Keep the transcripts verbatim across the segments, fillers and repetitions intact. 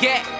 Yeah. I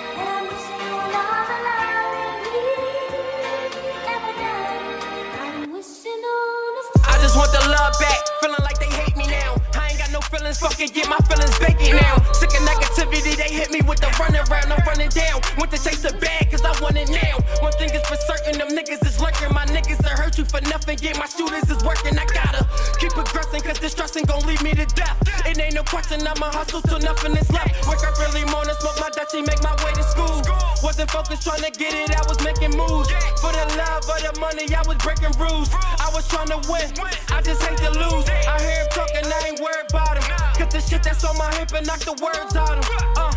just want the love back, feeling like they hate me now. I ain't got no feelings, fucking get my feelings baking now. Sick of negativity, they hit me with the running round, I'm running down. Want to chase the bag, cause I want it now. One thing is for certain, them niggas is lurking. My niggas that hurt you for nothing, yeah, my shooters is working. I gotta keep progressing, cause this stressing gon' lead me to death. It ain't no question, I'ma hustle till nothing is left. Wake up early morning, smoke my Dutchie, make my way to school. Wasn't focused trying to get it, I was making moves. For the love of the money, I was breaking rules. I was trying to win, I just hate to lose. I hear him talking, I ain't worried about him. Cause the shit that's on my hip and knock the words out him. Uh,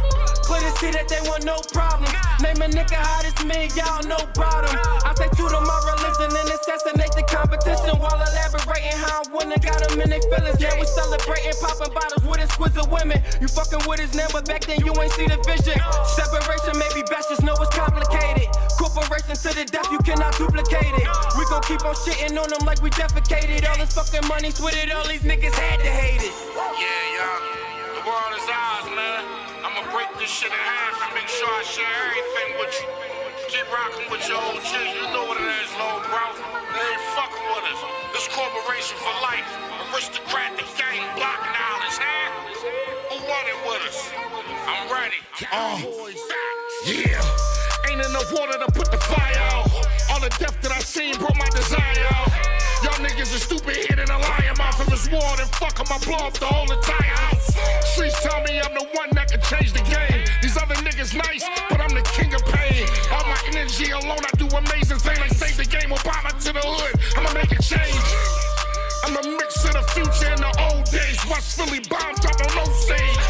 clear to see that they want no problem. Name a nigga hot as me, y'all no problem. I stay true to my religion and assassinate the competition while elaborating how I win and got them in their feelings. Yeah, we celebrating, popping bottles with exquisite women. You fucking with his name, but back then you ain't see the vision. Separation may be best, just know it's complicated. Corporation to the death, you cannot duplicate it. We gon' keep on shitting on them like we defecated. All this fucking money, with it, all these niggas had to hate it. Yeah, y'all, the world is ours, man. I'ma break this shit in half and make sure I share everything with you. Keep rocking with your old shit, you know what it is, little bro. They ain't fucking with us. This corporation for life, aristocratic gang, block knowledge, man. Who want it with us? I'm ready. Uh, yeah, ain't enough water to put the fire out. All the death that I seen brought my desire out. Y'all niggas are stupid headed and a lion mouth of his ward and fuck him, I blow up the whole entire house. Streets tell me I'm the one that can change the game. These other niggas nice, but I'm the king of pain. All my energy alone, I do amazing things like save the game, Obama to the hood. I'ma make a change. I'm a mix of the future and the old days. Watch Philly bombs drop on no stage.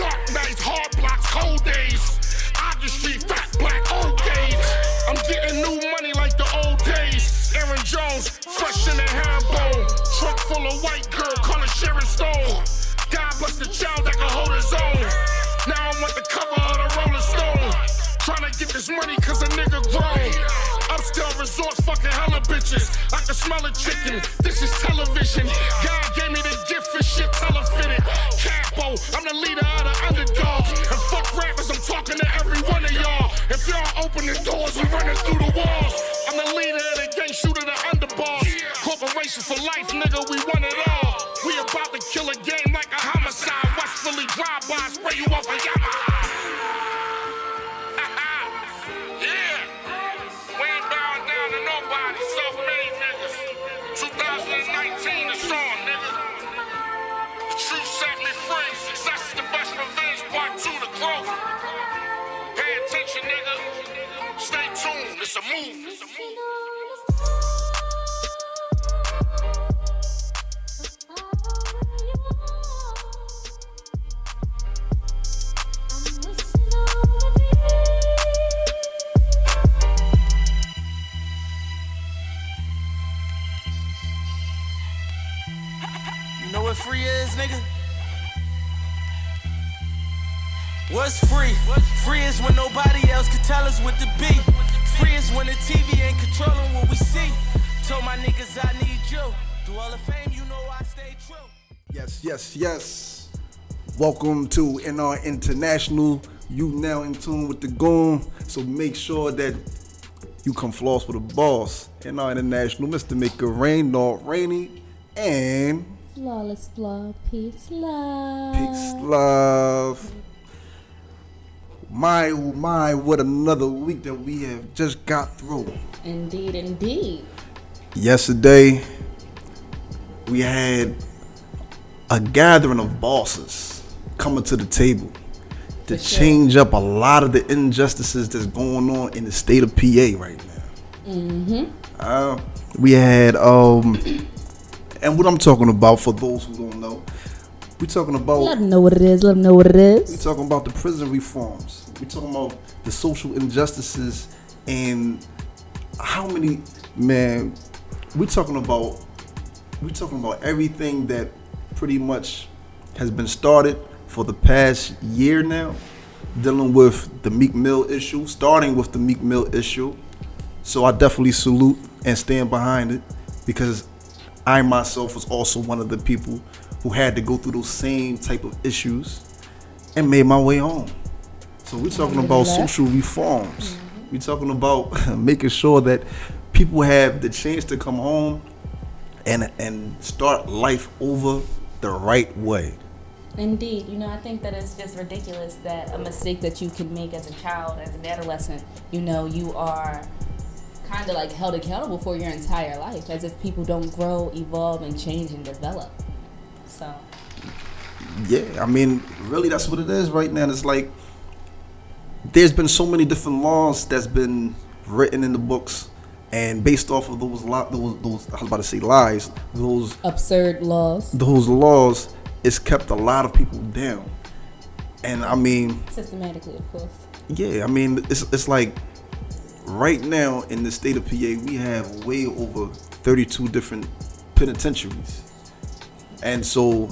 Dark nights, hard blocks, cold days. Industry, fat, black, old days. I'm getting new money like the old days. Aaron Jones, fresh in the herringbone. Truck full of white girl, call her Sharon Stone. God bless the child that can hold his own. Now I'm at the cover of the Rolling Stone. Tryna get this money cause a nigga grown. Upscale resorts, fucking hella bitches. I can smell a chicken, this is television. God gave me the gift for shit, telefitted. Capo, I'm the leader of the underdog. And fuck rappers, I'm talking to every one of y'all. If y'all open the doors, we running through the walls. I'm the leader of the gang, shooter, the underboss. Corporation for life, nigga, we want it all. We about to kill a game like a homicide. West Philly drive-by, spray you off a Yamaha. Yeah, we ain't bowing down to nobody, self-made niggas. two thousand nineteen is on, nigga. The truth set me free. Success is the best revenge, part two, the growth. Pay attention, nigga. Stay tuned, it's a move, it's a move. You know what free is, nigga? What's free? Free is when nobody else can tell us what to be. Free is when the T V ain't controlling what we see. Told my niggas I need you. Through all the fame, you know I stay true. Yes, yes, yes. Welcome to N R International. You now in tune with the goon. So make sure that you come floss with a boss. N R International, Mister Meek Mill, Nald T. Rainey, and Flawless Flaw. Peace, love. Peace, love. My, oh my, what another week that we have just got through. Indeed, indeed. Yesterday, we had a gathering of bosses coming to the table to sure. change up a lot of the injustices that's going on in the state of P A right now. Mm-hmm. Uh, we had, um, and what I'm talking about for those who don't know, we're talking about... Let them know what it is. Let them know what it is. We're talking about the prison reforms. We're talking about the social injustices and how many... Man, we're talking about... We're talking about everything that pretty much has been started for the past year now. Dealing with the Meek Mill issue. Starting with the Meek Mill issue. So I definitely salute and stand behind it. Because I myself was also one of the people... who had to go through those same type of issues and made my way home. So we're talking about social reforms. Mm-hmm. We're talking about making sure that people have the chance to come home and and start life over the right way. Indeed. You know, I think that it's just ridiculous that a mistake that you can make as a child, as an adolescent, you know, you are kind of like held accountable for your entire life, as if people don't grow, evolve, and change and develop. So. Yeah, I mean, really, that's what it is right now. It's like there's been so many different laws that's been written in the books, and based off of those, li those, those I was about to say lies, those absurd laws, those laws, it's kept a lot of people down. And I mean, systematically, of course. Yeah, I mean, it's it's like right now in the state of P A, we have way over thirty-two different penitentiaries, and so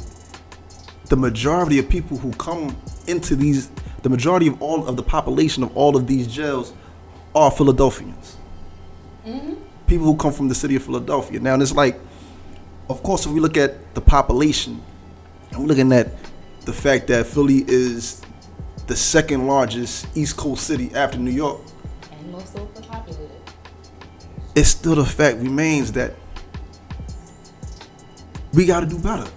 the majority of people who come into these, the majority of all of the population of all of these jails are Philadelphians. Mm-hmm. People who come from the city of Philadelphia. Now, and it's like, of course, if we look at the population, and we're looking at the fact that Philly is the second largest East Coast city after New York. And most overpopulated. It's still the fact remains that we got to do better.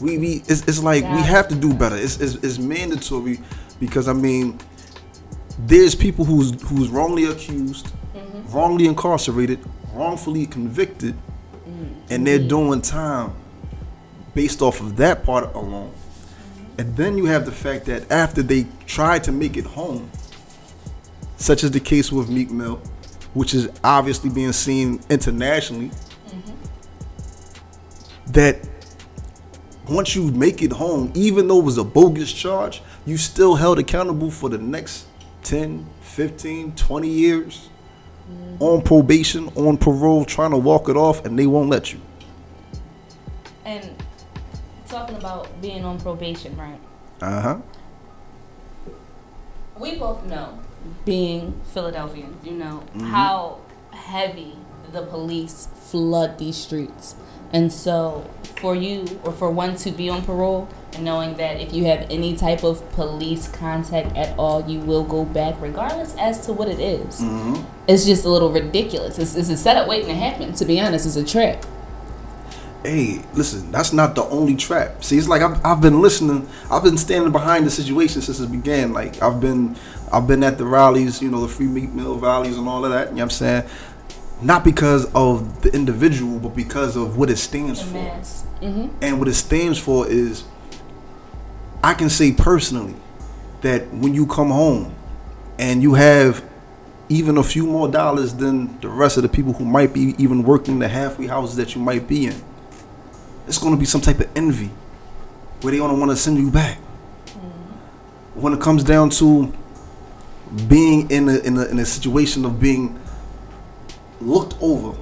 We, we it's, it's like we have to do better. It's, it's, it's mandatory, because I mean, there's people who's who's wrongly accused, mm-hmm. wrongly incarcerated, wrongfully convicted, mm-hmm. and they're doing time based off of that part alone. Mm-hmm. And then you have the fact that after they try to make it home, such as the case with Meek Mill, which is obviously being seen internationally, mm-hmm. that once you make it home, even though it was a bogus charge, you still held accountable for the next ten, fifteen, twenty years, mm-hmm. on probation, on parole, trying to walk it off, and they won't let you. And talking about being on probation, right? Uh-huh. We both know, being Philadelphians, you know, mm-hmm. how heavy the police flood these streets. And so for you, or for one to be on parole, and knowing that if you have any type of police contact at all, you will go back regardless as to what it is. Mm-hmm. It's just a little ridiculous. It's, it's a setup waiting to happen, to be honest. It's a trap. Hey, listen, that's not the only trap. See, it's like I've, I've been listening. I've been standing behind the situation since it began. Like, I've been I've been at the rallies, you know, the Free Meek Mill rallies and all of that. You know what I'm saying? Not because of the individual, but because of what it stands for. Mm-hmm. And what it stands for is, I can say personally, that when you come home and you have even a few more dollars than the rest of the people who might be even working the halfway houses that you might be in, it's going to be some type of envy where they don't want to send you back. Mm-hmm. When it comes down to being in a, in a, in a situation of being looked over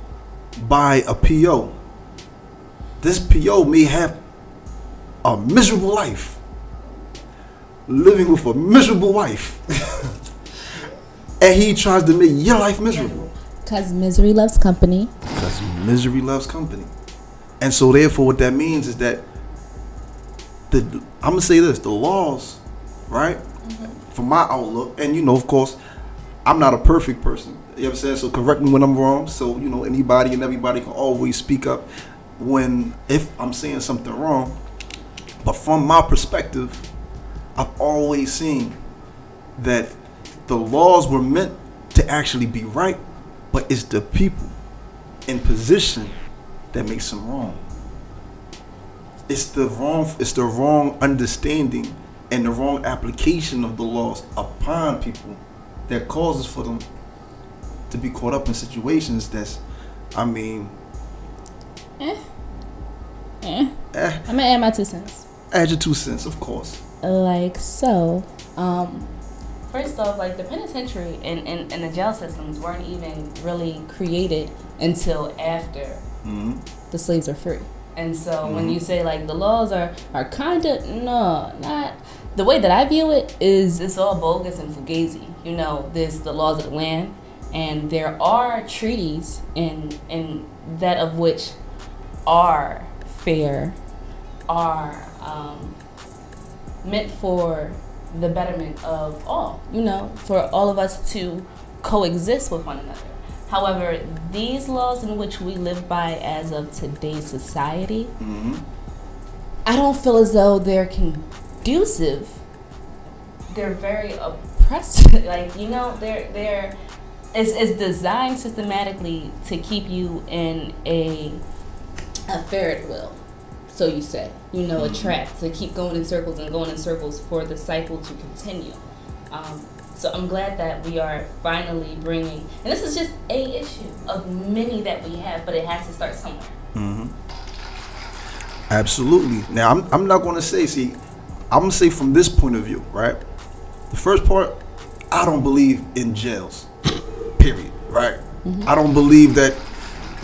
by a P O, this P O may have a miserable life, living with a miserable wife, and he tries to make your life miserable. Because misery loves company. Because misery loves company. And so therefore what that means is that the, I'm going to say this, the laws, right, mm-hmm. from my outlook, and you know, of course, I'm not a perfect person. You know what I'm saying? So correct me when I'm wrong. So, you know, anybody and everybody can always speak up when, if I'm saying something wrong. But from my perspective, I've always seen that the laws were meant to actually be right, but it's the people in position that makes them wrong. It's the wrong, it's the wrong understanding and the wrong application of the laws upon people that causes for them to be caught up in situations that's, I mean, eh, eh. eh. I'm gonna add my two cents. Add your two cents, of course. Like so, um, first off, like the penitentiary and, and, and the jail systems weren't even really created until after mm-hmm. the slaves are free. And so mm-hmm. when you say like the laws are are kinda no, not the way that I view it is it's all bogus and fugazi. You know, there's the laws of the land. And there are treaties, and and that of which are fair, are um, meant for the betterment of all, you know, for all of us to coexist with one another. However, these laws in which we live by as of today's society, mm-hmm. I don't feel as though they're conducive. They're very oppressive. Like, you know, they're they're it's, it's designed systematically to keep you in a a ferret wheel, so you say, you know, mm-hmm. a trap, to keep going in circles and going in circles for the cycle to continue. Um, So I'm glad that we are finally bringing, and this is just a issue of many that we have, but it has to start somewhere. Mm-hmm. Absolutely. Now, I'm, I'm not going to say, see, I'm going to say from this point of view, right? The first part, I don't believe in jails, period, right? Mm-hmm. I don't believe that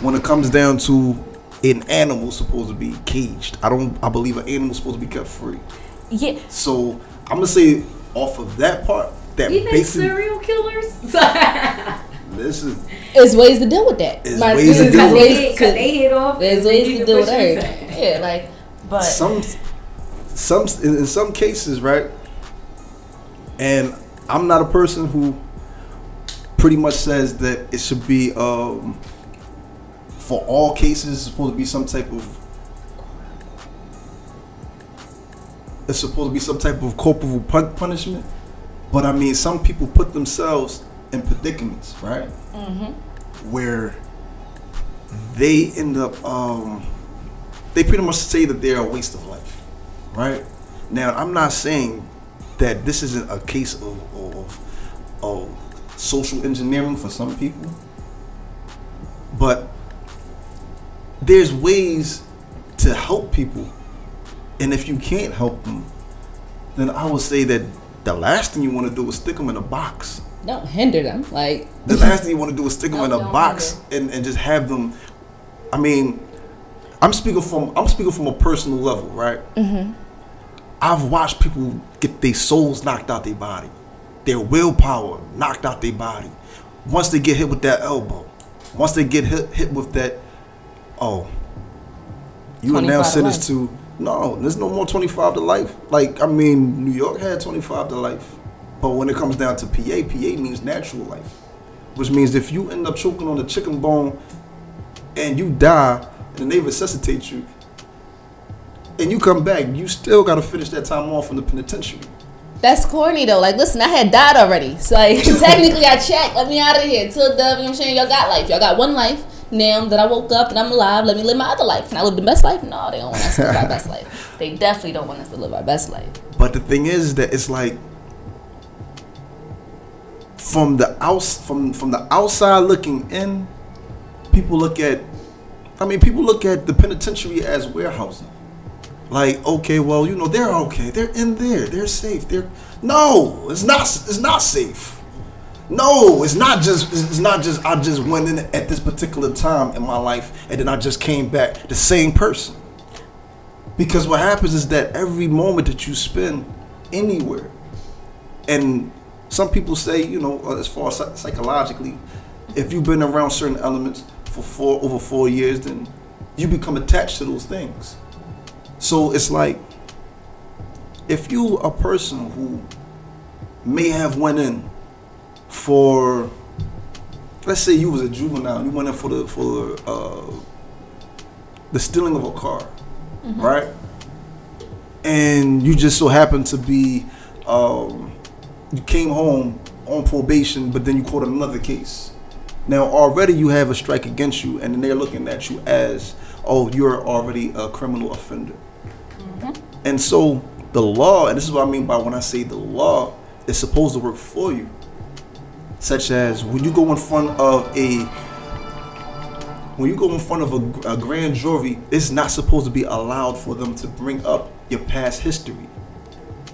when it comes down to an animal supposed to be caged. I don't, I believe an animal supposed to be kept free. Yeah. So I'm going to say off of that part, that you think serial killers? Listen, there's ways to deal with that. There's My, ways to deal with it. Cause they hit off. There's ways to deal with that. Yeah, like, but some, some in, in some cases, right? And I'm not a person who pretty much says that it should be um, for all cases. It's supposed to be some type of. It's supposed to be some type of corporal pun punishment. But I mean, some people put themselves in predicaments, right? Mm-hmm. Where they end up, um, they pretty much say that they're a waste of life, right? Now, I'm not saying that this isn't a case of, of, of social engineering for some people, but there's ways to help people. And if you can't help them, then I would say that the last thing you want to do is stick them in a box. Don't hinder them. Like, the last thing you want to do is stick them in a box and, and just have them. I mean, I'm speaking from I'm speaking from a personal level, right? Mm-hmm. I've watched people get their souls knocked out their body, their willpower knocked out their body. Once they get hit with that elbow, once they get hit hit with that, oh, you are now sentenced to. No, there's no more twenty-five to life. Like, I mean, New York had twenty-five to life. But when it comes down to P A, P A means natural life. Which means if you end up choking on a chicken bone and you die, and they resuscitate you, and you come back, you still got to finish that time off in the penitentiary. That's corny, though. Like, listen, I had died already. So, like, technically, I checked. Let me out of here. Till the, you know what I'm saying? Y'all got life. Y'all got one life. Now that I woke up and I'm alive, let me live my other life. Can I live the best life? No, they don't want us to live our best life. They definitely don't want us to live our best life. But the thing is that it's like from the outs from from the outside looking in, people look at I mean people look at the penitentiary as warehousing. Like, okay, well, you know, they're okay. They're in there. They're safe. They're No, it's not it's not safe. No, it's not just, it's not just, I just went in at this particular time in my life and then I just came back the same person. Because what happens is that every moment that you spend anywhere, and some people say, you know, as far as psychologically, if you've been around certain elements for four, over four years, then you become attached to those things. So it's like, if you a person who may have went in for, let's say you was a juvenile, you went in for the for the, uh, the stealing of a car, mm-hmm. right? And you just so happened to be, um, you came home on probation, but then you caught another case. Now already you have a strike against you, and then they're looking at you as, oh, you're already a criminal offender. Mm-hmm. And so the law, and this is what I mean by when I say the law is supposed to work for you. Such as when you go in front of a when you go in front of a, a grand jury, it's not supposed to be allowed for them to bring up your past history,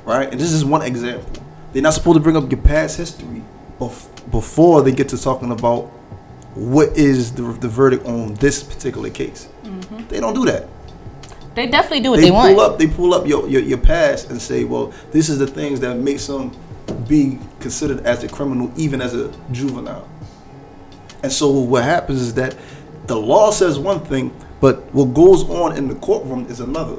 right? And this is one example. They're not supposed to bring up your past history bef before they get to talking about what is the, the verdict on this particular case. Mm-hmm. They don't do that. They definitely do what they, they want. Pull up, they pull up your, your your past and say, well, this is the things that makes them be considered as a criminal even as a juvenile. And so what happens is that the law says one thing, but what goes on in the courtroom is another.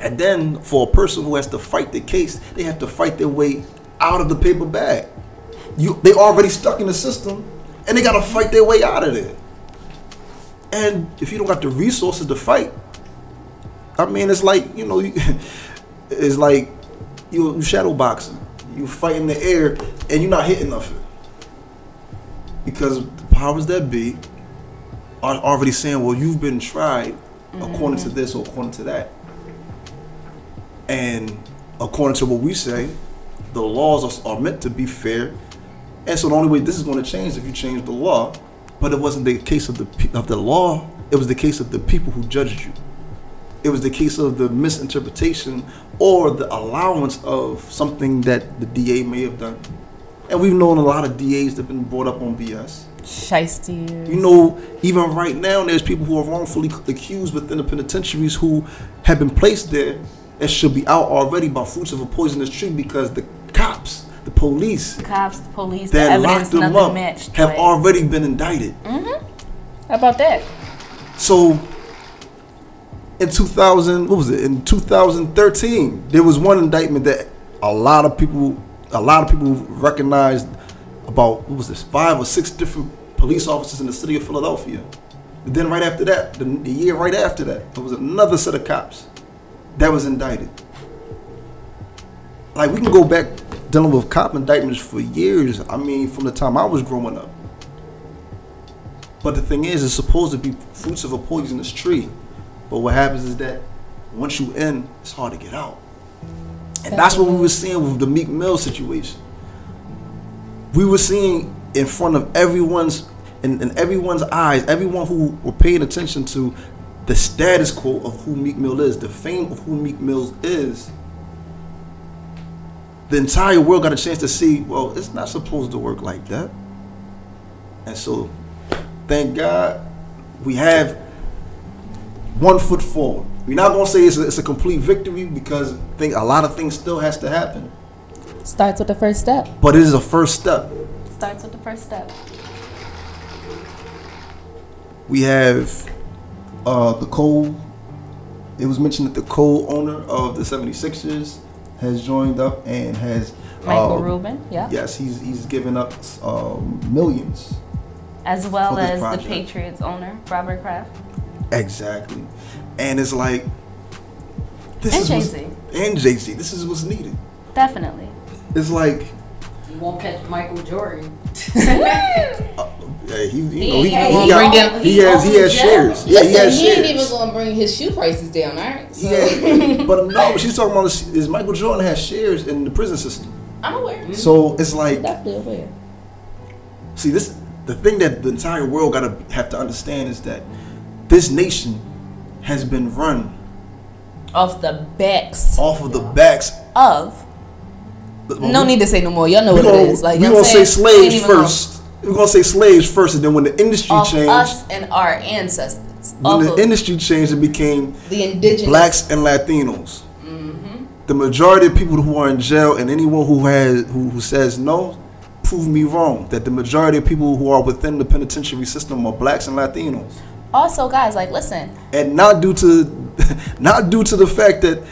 And then for a person who has to fight the case, they have to fight their way out of the paper bag. You, they already stuck in the system, and they gotta fight their way out of there. And if you don't got the resources to fight, I mean, it's like, you know, it's like you shadow boxing. You fight in the air, and you're not hitting nothing. Because the powers that be are already saying, well, you've been tried mm-hmm. according to this or according to that. And according to what we say, the laws are, are meant to be fair. And so the only way this is going to change is if you change the law. But it wasn't the case of the, of the law. It was the case of the people who judged you. It was the case of the misinterpretation or the allowance of something that the D A may have done. And we've known a lot of D As that have been brought up on B S. Shiesty. You know, even right now, there's people who are wrongfully accused within the penitentiaries who have been placed there and should be out already by fruits of a poisonous tree because the cops, the police, the cops, the police, that the locked them up matched, have right. already been indicted. Mm-hmm. How about that? So, in two thousand, what was it? In two thousand thirteen, there was one indictment that a lot of people. A lot of people recognized about, what was this, five or six different police officers in the city of Philadelphia. And then right after that, the, the year right after that, there was another set of cops that was indicted. Like, we can go back dealing with cop indictments for years, I mean, from the time I was growing up. But the thing is, it's supposed to be fruits of a poisonous tree. But what happens is that once you in, it's hard to get out. And that's what we were seeing with the Meek Mill situation. We were seeing in front of everyone's, in, in everyone's eyes, everyone who were paying attention to the status quo of who Meek Mill is, the fame of who Meek Mill is. The entire world got a chance to see, well, it's not supposed to work like that. And so, thank God, we have one foot forward. We're not gonna say it's a, it's a complete victory because I think a lot of things still has to happen. Starts with the first step. But it is a first step. Starts with the first step. We have uh, the co. It was mentioned that the co-owner of the seventy-sixers has joined up and has Michael um, Rubin. Yeah. Yes, he's he's given up um, millions. As well as the Patriots owner, Robert Kraft. Exactly. And it's like, this and is Jay Z. And Jay Z. This is what's needed. Definitely. It's like, you won't catch Michael Jordan. uh, yeah, he, you know, he, he, he, got, down, he, he has he has shares. Yeah, listen, he has he shares. He ain't even gonna bring his shoe prices down, all right? So. Yeah, but no, she's talking about is, is Michael Jordan has shares in the prison system. I'm aware. So it's like, I'm definitely aware. See, this the thing that the entire world gotta have to understand is that this nation has been run off the backs off of the backs of well, no we, need to say no more, y'all know what gonna, it is like we're gonna saying, say slaves first we're gonna say slaves first and then when the industry off changed us and our ancestors when off the of, industry changed it became the indigenous blacks and Latinos. Mm-hmm. The majority of people who are in jail and anyone who has who, who says no, prove me wrong that the majority of people who are within the penitentiary system are blacks and Latinos. Also, guys, like, listen. And not due to, not due to the fact that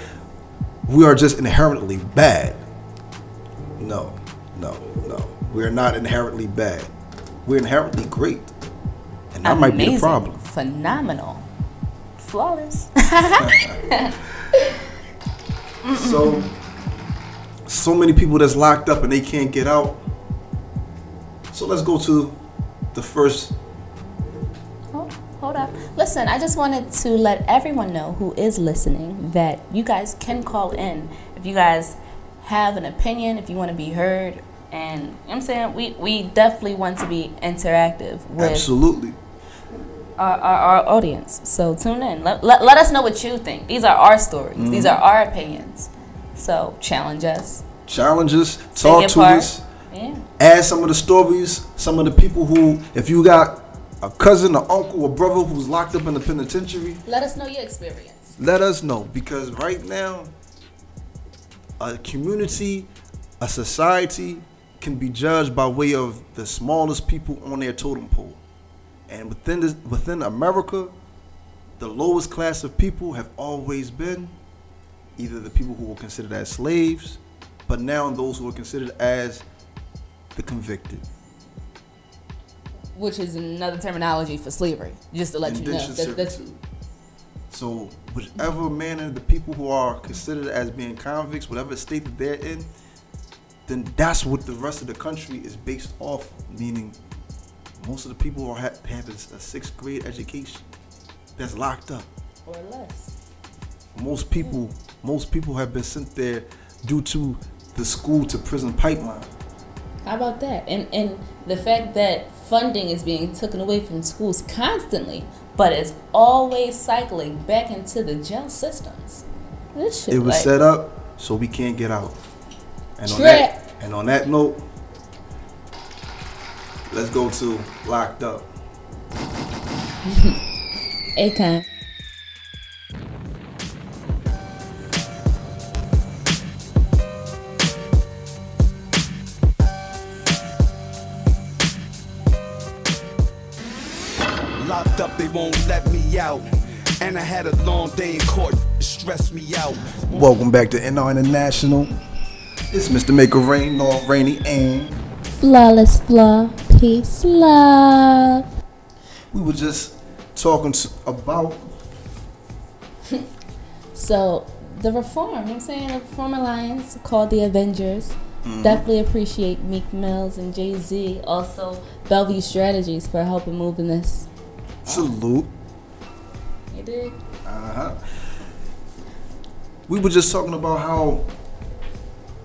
we are just inherently bad. No, no, no. We're not inherently bad. We're inherently great. And that Amazing. might be the problem. Phenomenal. Flawless. so, so many people that's locked up and they can't get out. So let's go to the first... Hold up. Listen, I just wanted to let everyone know who is listening that you guys can call in if you guys have an opinion, if you want to be heard. And you know what I'm saying, we, we definitely want to be interactive with Absolutely. Our, our, our audience. So tune in. Let, let, let us know what you think. These are our stories. Mm-hmm. These are our opinions. So challenge us. Challenge us. Talk to part. us. Yeah. Add some of the stories, some of the people who, if you got... a cousin, an uncle, a brother who's locked up in the penitentiary. Let us know your experience. Let us know, because right now, a community, a society can be judged by way of the smallest people on their totem pole. And within, this, within America, the lowest class of people have always been either the people who were considered as slaves, but now those who are considered as the convicted. Which is another terminology for slavery, just to let you know. That's, that's, so whichever manner the people who are considered as being convicts, whatever state that they're in, then that's what the rest of the country is based off, meaning most of the people are, have, have a sixth grade education that's locked up. Or less. Most people, most people have been sent there due to the school to prison pipeline. How about that? And and the fact that funding is being taken away from schools constantly, but it's always cycling back into the jail systems. This shit, it was like, set up so we can't get out. And on that, and on that note, let's go to Locked Up. A-time. Locked up, they won't let me out. And I had a long day in court, it stressed me out. Welcome back to N R International. It's Mister Make It Rain, Nald Rainey, and Flawless Flaw, peace, love. We were just talking to, about so the reform, you know what I'm saying, the Reform Alliance called the Avengers. Mm-hmm. Definitely appreciate Meek Mills and Jay Z, also Bellevue Strategies for helping move in this. Salute. You did. Uh-huh. We were just talking about how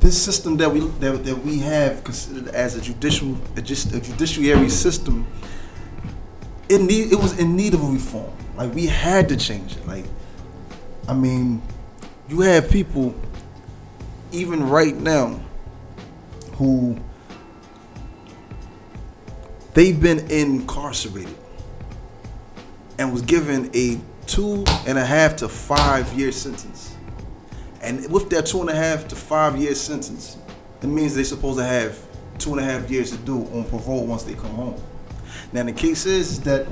this system that we that, that we have considered as a judicial a, just a judiciary system, it need it was in need of a reform. Like, we had to change it. Like, I mean, you have people even right now who they've been incarcerated and was given a two and a half to five year sentence. And with that two and a half to five year sentence, it means they're supposed to have two and a half years to do on parole once they come home. Now the case is that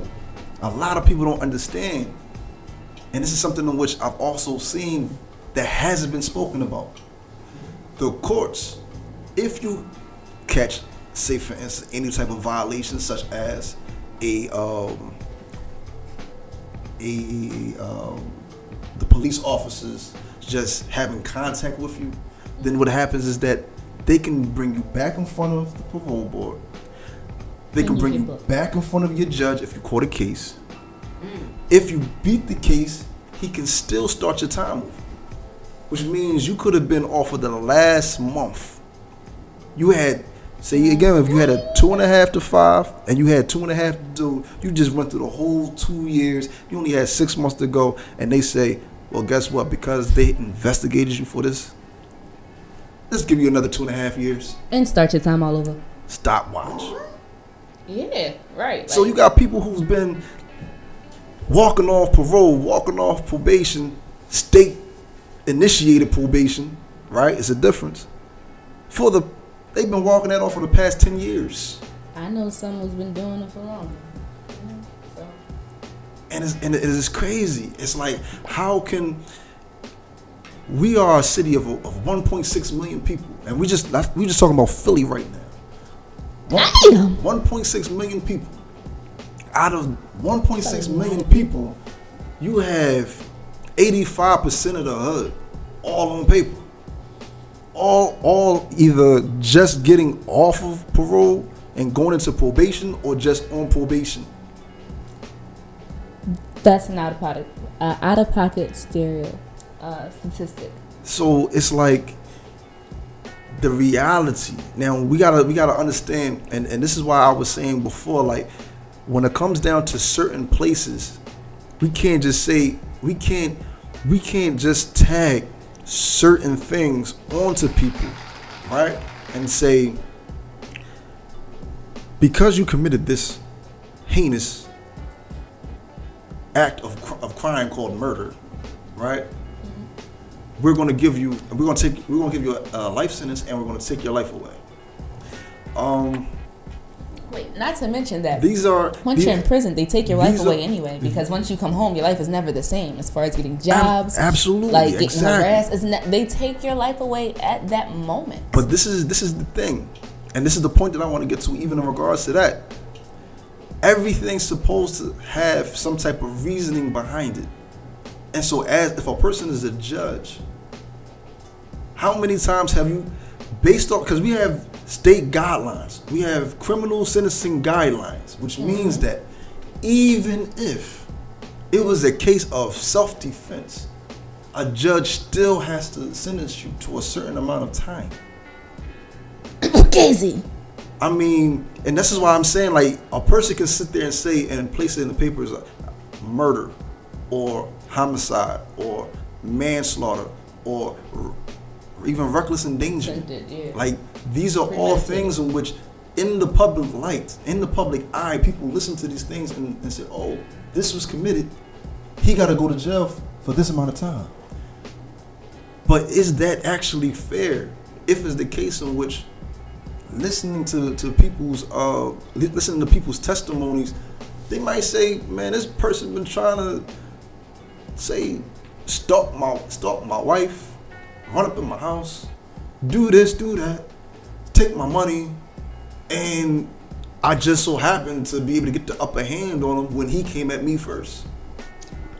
a lot of people don't understand, and this is something in which I've also seen that hasn't been spoken about. The courts, if you catch, say for instance, any type of violation such as a um, a um, the police officers just having contact with you, then what happens is that they can bring you back in front of the parole board. They can bring you back in front of your judge if you caught a case. Mm. If you beat the case, he can still start your time with you, which means you could have been off for the last month. You had, say again, if you had a two and a half to five and you had two and a half to do, you just went through the whole two years. You only had six months to go, and they say, well, guess what? Because they investigated you for this, let's give you another two and a half years. And start your time all over. Stopwatch. Yeah, right. So like, you got people who's been walking off parole, walking off probation, state-initiated probation, right? It's a difference. For the, they've been walking that off for the past ten years. I know someone's been doing it for long. And it's, and it is crazy. It's like, how can we are a city of, of one point six million people, and we just we just talking about Philly right now. one point six million people. Out of one point six million people, you have eighty-five percent of the hood all on paper, all all either just getting off of parole and going into probation, or just on probation. That's an out of pocket, uh, out of pocket stereo uh, statistic. So it's like the reality. Now we gotta we gotta understand, and and this is why I was saying before, like, when it comes down to certain places, we can't just say we can't we can't just tag certain things onto people, right? And say, because you committed this heinous act of, of crime called murder, right? Mm-hmm. We're going to give you, we're going to take, we're going to give you a, a life sentence, and we're going to take your life away. Um, Wait, not to mention that these are once these, you're in prison, they take your life away are, anyway. Because once you come home, your life is never the same as far as getting jobs, absolutely, like getting exactly. harassed. It's not, they take your life away at that moment. But this is this is the thing, and this is the point that I want to get to, even in regards to that. Everything's supposed to have some type of reasoning behind it, and so as if a person is a judge, how many times have you, based on because we have state guidelines, we have criminal sentencing guidelines, which means that even if it was a case of self-defense, a judge still has to sentence you to a certain amount of time. Crazy. I mean, and this is why I'm saying, like, a person can sit there and say and place it in the papers, uh, murder, or homicide, or manslaughter, or even reckless endangerment. Yeah. Like, these are all things in which, in the public light, in the public eye, people listen to these things and, and say, oh, this was committed. He got to go to jail for this amount of time. But is that actually fair? If it's the case in which listening to, to people's uh, listening to people's testimonies, they might say, man, this person been trying to say, stalk my, stalk my wife, run up in my house, do this, do that, take my money, and I just so happened to be able to get the upper hand on him when he came at me first.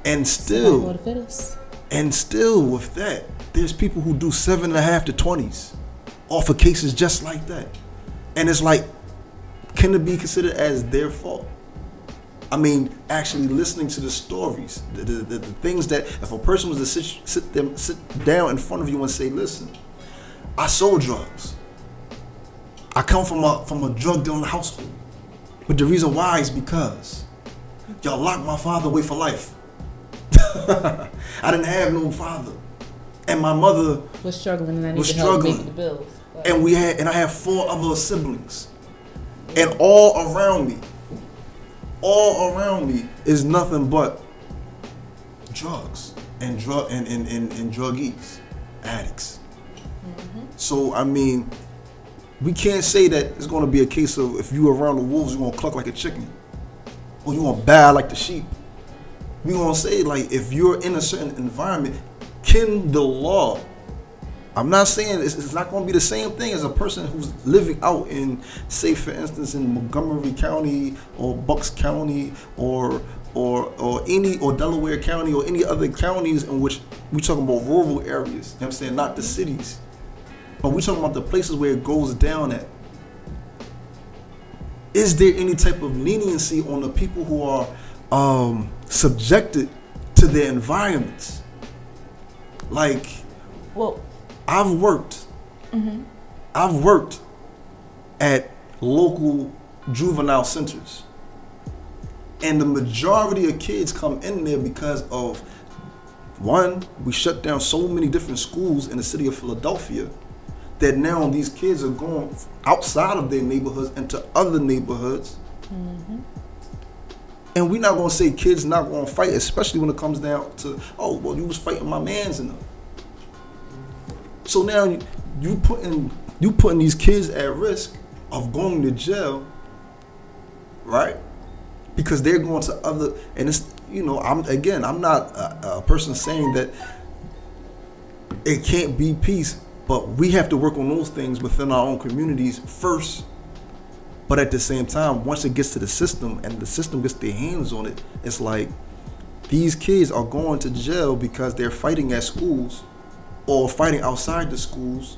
And still, and still with that, there's people who do seven and a half to twenties off of cases just like that. And it's like, can it be considered as their fault? I mean, actually listening to the stories, the, the, the, the things that if a person was to sit, sit, them, sit down in front of you and say, listen, I sold drugs. I come from a, from a drug dealing household. But the reason why is because y'all locked my father away for life. I didn't have no father. And my mother was struggling and I needed help making the bills. But. And we had, and I have four other siblings. Yeah. And all around me, all around me is nothing but drugs and drug and, and, and, and druggies, addicts. Mm-hmm. So I mean, we can't say that it's gonna be a case of if you around the wolves, you're gonna cluck like a chicken. Or you're gonna bow like the sheep. We're gonna say, like, if you're in a certain environment, can the law, I'm not saying it's, it's not gonna be the same thing as a person who's living out in, say for instance, in Montgomery County or Bucks County or or or any or Delaware County or any other counties in which we're talking about rural areas, you know what I'm saying, not the cities. But we're talking about the places where it goes down at. Is there any type of leniency on the people who are um, subjected to their environments? Like, well, I've worked, mm-hmm. I've worked at local juvenile centers, and the majority of kids come in there because of, one, we shut down so many different schools in the city of Philadelphia that now these kids are going outside of their neighborhoods into other neighborhoods. Mm-hmm. And we're not gonna say kids not gonna fight, especially when it comes down to, oh, well, you was fighting my mans and them. So now you, you putting you putting these kids at risk of going to jail, right? Because they're going to other, and it's, you know, I'm again, I'm not a, a person saying that it can't be peace, but we have to work on those things within our own communities first. But at the same time, once it gets to the system and the system gets their hands on it, it's like these kids are going to jail because they're fighting at schools or fighting outside the schools,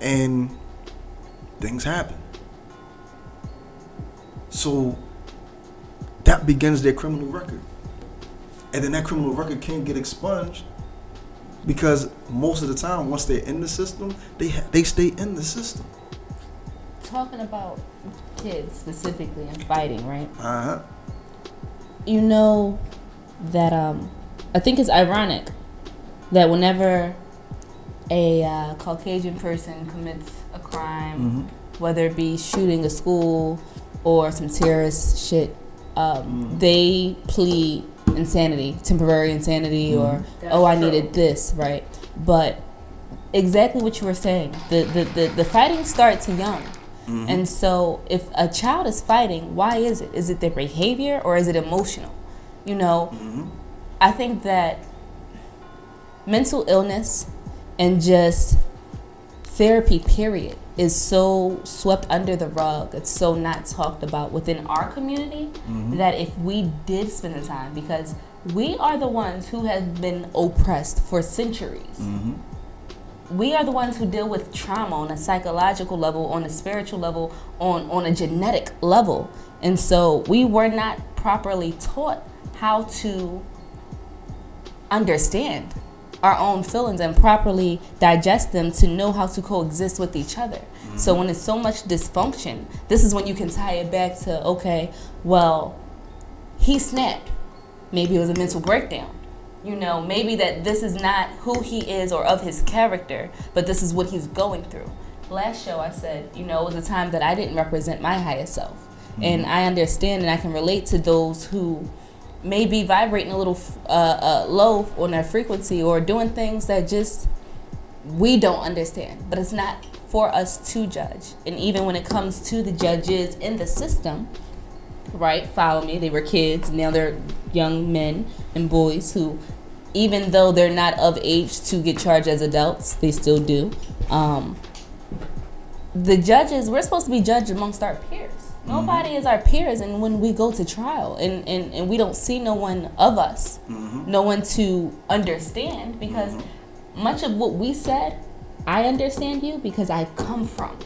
and things happen. So that begins their criminal record. And then that criminal record can't get expunged because most of the time, once they're in the system, they, ha they stay in the system. Talking about kids specifically and fighting, right? Uh-huh. You know that um, I think it's ironic that whenever a uh, Caucasian person commits a crime, mm-hmm. whether it be shooting a school or some terrorist shit, um, mm-hmm. they plead insanity, temporary insanity, mm-hmm. or that's oh, I true. needed this, right? But exactly what you were saying, the the the, the fighting starts young. Mm-hmm. And so if a child is fighting, why is it? Is it their behavior or is it emotional? You know, mm-hmm. I think that mental illness and just therapy, period, is so swept under the rug. It's so not talked about within our community mm-hmm. that if we did spend the time, because we are the ones who have been oppressed for centuries. Mm-hmm. We are the ones who deal with trauma on a psychological level, on a spiritual level, on, on a genetic level. And so we were not properly taught how to understand our own feelings and properly digest them to know how to coexist with each other. Mm-hmm. So when it's so much dysfunction, this is when you can tie it back to, okay, well, he snapped. Maybe it was a mental breakdown. You know, maybe that this is not who he is or of his character, but this is what he's going through. Last show I said, you know, it was a time that I didn't represent my higher self. Mm-hmm. And I understand and I can relate to those who may be vibrating a little uh, uh, low on their frequency or doing things that just we don't understand. But it's not for us to judge. And even when it comes to the judges in the system, right, follow me, they were kids, now they're young men and boys who, even though they're not of age to get charged as adults, they still do. Um, the judges, we're supposed to be judged amongst our peers. Mm-hmm. Nobody is our peers, and when we go to trial and, and, and we don't see no one of us, mm-hmm. no one to understand, because mm-hmm. much of what we said, I understand you because I've come from.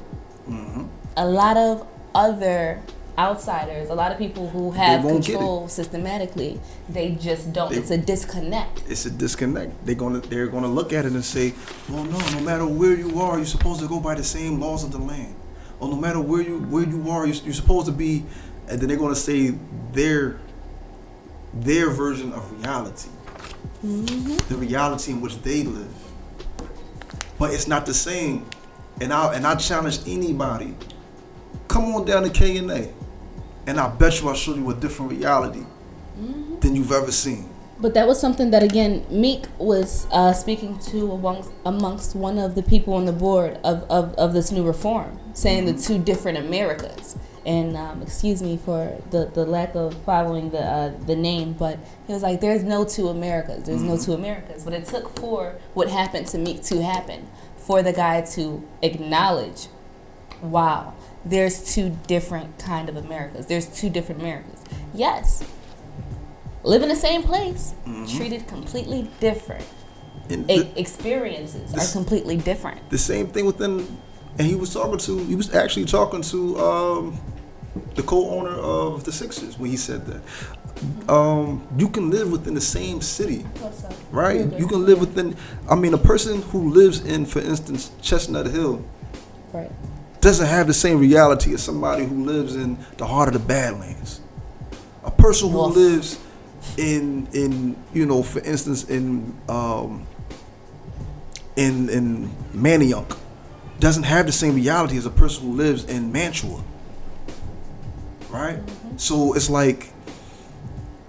Mm-hmm. A lot of other outsiders, a lot of people who have control systematically, they just don't. They, it's a disconnect. It's a disconnect. They're gonna they're gonna look at it and say, well, no, no matter where you are, you're supposed to go by the same laws of the land. Or no matter where you where you are, you're, you're supposed to be. And then they're gonna say their their version of reality, mm-hmm. the reality in which they live. But it's not the same. And I and I challenge anybody. Come on down to K and A. And I bet you I'll show you a different reality mm-hmm. than you've ever seen. But that was something that, again, Meek was uh, speaking to amongst, amongst one of the people on the board of, of, of this new reform, saying mm-hmm. the two different Americas. And um, excuse me for the, the lack of following the, uh, the name, but he was like, there's no two Americas. There's mm-hmm. no two Americas. But it took for what happened to Meek to happen, for the guy to acknowledge, wow, there's two different kind of Americas. There's two different Americas. Yes, live in the same place, mm-hmm. treated completely different. The, experiences this, are completely different. The same thing within, and he was talking to, he was actually talking to um, the co-owner of the Sixers when he said that. Um, you can live within the same city, right? Mm-hmm. You can live within, I mean, a person who lives in, for instance, Chestnut Hill. Right. Doesn't have the same reality as somebody who lives in the heart of the Badlands. A person who Oof. lives in in you know, for instance, in um, in in Manayunk doesn't have the same reality as a person who lives in Mantua, right? Mm-hmm. So it's like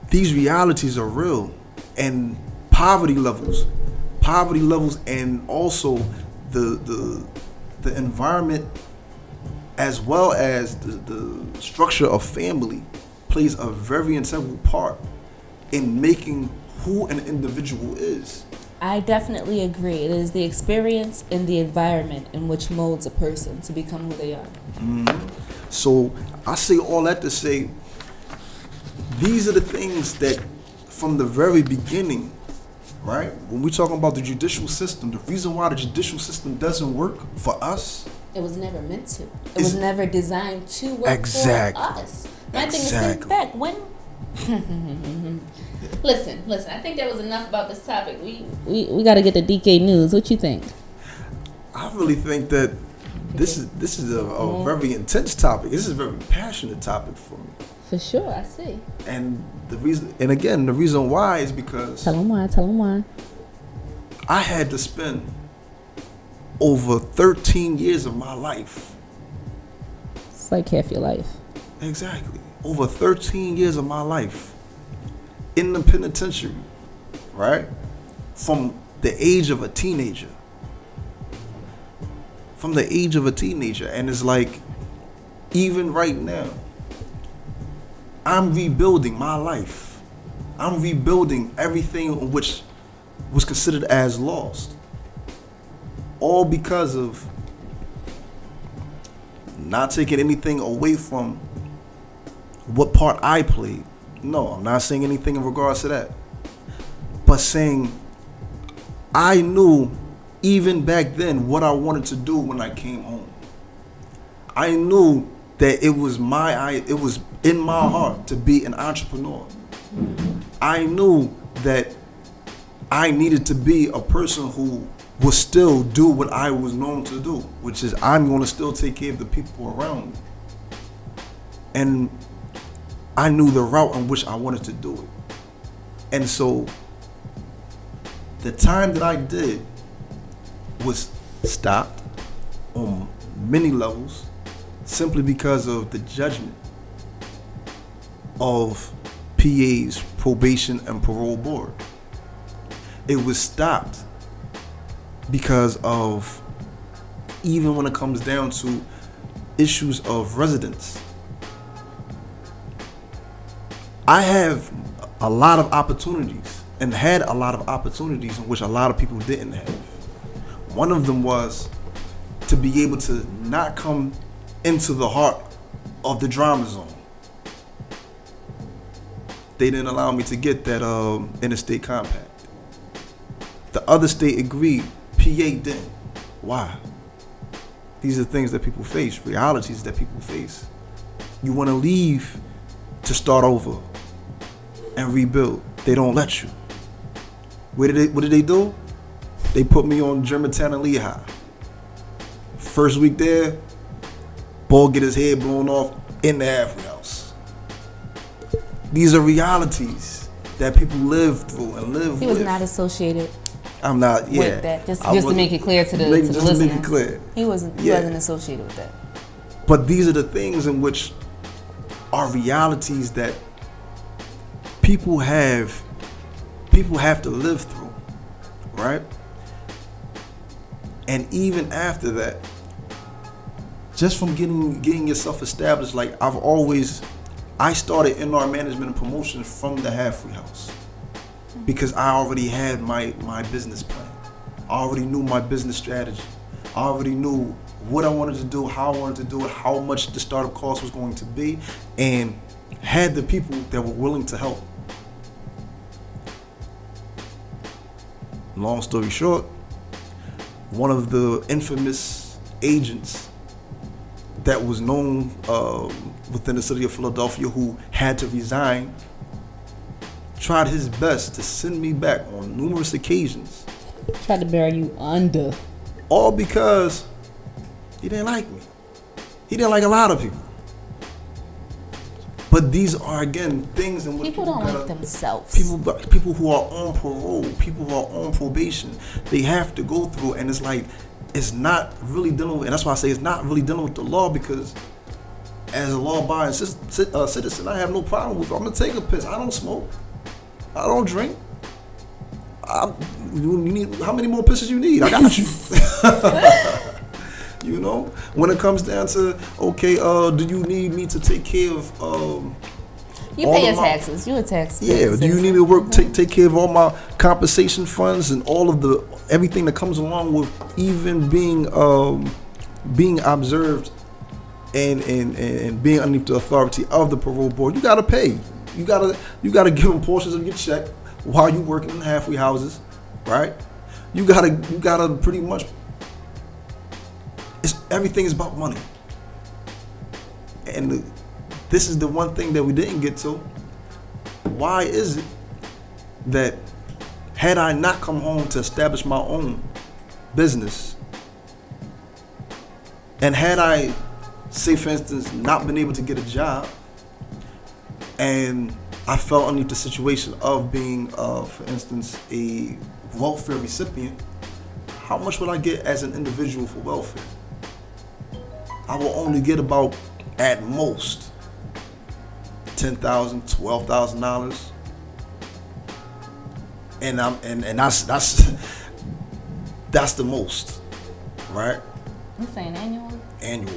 these realities are real, and poverty levels, poverty levels, and also the the the environment, as well as the, the structure of family, plays a very integral part in making who an individual is. I definitely agree. It is the experience and the environment in which molds a person to become who they are. Mm-hmm. So I say all that to say, these are the things that from the very beginning, right? When we're talking about the judicial system, the reason why the judicial system doesn't work for us, it was never meant to. It it's was never designed to work exactly. for us. My exactly. thing is, think back when. listen, listen. I think that was enough about this topic. We we we got to get the D K news. What you think? I really think that this is this is a, a very intense topic. This is a very passionate topic for me. For sure, I see. And the reason, and again, the reason why is because. Tell them why. Tell them why. I had to spend over thirteen years of my life. It's like half your life. Exactly. Over thirteen years of my life in the penitentiary, right? From the age of a teenager. From the age of a teenager. And it's like, Even right now, I'm rebuilding my life. I'm rebuilding everything which was considered as lost. All because of not taking anything away from what part I played. No, I'm not saying anything in regards to that. But saying I knew even back then what I wanted to do when I came home. I knew that it was my I it was in my heart to be an entrepreneur. I knew that I needed to be a person who will still do what I was known to do, which is I'm going to still take care of the people around me. And I knew the route in which I wanted to do it. And so the time that I did was stopped on many levels simply because of the judgment of P A's probation and parole board. It was stopped because of, even when it comes down to issues of residence, I have a lot of opportunities and had a lot of opportunities in which a lot of people didn't have. One of them was to be able to not come into the heart of the drama zone. They didn't allow me to get that um, interstate compact. The other state agreed, P A didn't. Why? These are things that people face, realities that people face. You want to leave to start over and rebuild. They don't let you. What did they, what did they do? They put me on Germantown and Lehigh. First week there, ball get his head blown off in the halfway house. These are realities that people live through and live with. He was with. Not associated. I'm not. Yeah. With that. Just, just to make it clear to the, make, to the listener. Make it clear. He wasn't. He yeah. wasn't associated with that. But these are the things in which are realities that people have. People have to live through, right? And even after that, just from getting getting yourself established, like I've always, I started N R management and promotions from the halfway house because I already had my, my business plan. I already knew my business strategy. I already knew what I wanted to do, how I wanted to do it, how much the startup cost was going to be, and had the people that were willing to help. Long story short, one of the infamous agents that was known uh, within the city of Philadelphia who had to resign, tried his best to send me back on numerous occasions. Tried to bury you under. All because he didn't like me. He didn't like a lot of people. But these are, again, things in which people don't gotta, like themselves. People, people who are on parole, people who are on probation, they have to go through, and it's like, it's not really dealing with, and that's why I say it's not really dealing with the law, because as a law-abiding citizen, I have no problem with it. I'm gonna take a piss. I don't smoke. I don't drink. I, you need, how many more pisses you need? I got you. You know, when it comes down to, okay, uh, do you need me to take care of? Um, you pay your taxes. You a tax. Yeah. Do you need me to work? Take take care of all my compensation funds and all of the everything that comes along with even being um, being observed and and and being underneath the authority of the parole board. You gotta pay. You gotta you gotta give them portions of your check while you working in halfway houses, right? You gotta you gotta pretty much. It's, everything is about money, and this is the one thing that we didn't get to. Why is it that had I not come home to establish my own business, and had I, say for instance, not been able to get a job, and I fell underneath the situation of being, uh, for instance, a welfare recipient, how much would I get as an individual for welfare? I will only get about, at most, ten thousand dollars, twelve thousand dollars. And I'm and, and that's that's that's the most, right? You're saying annually? Annually.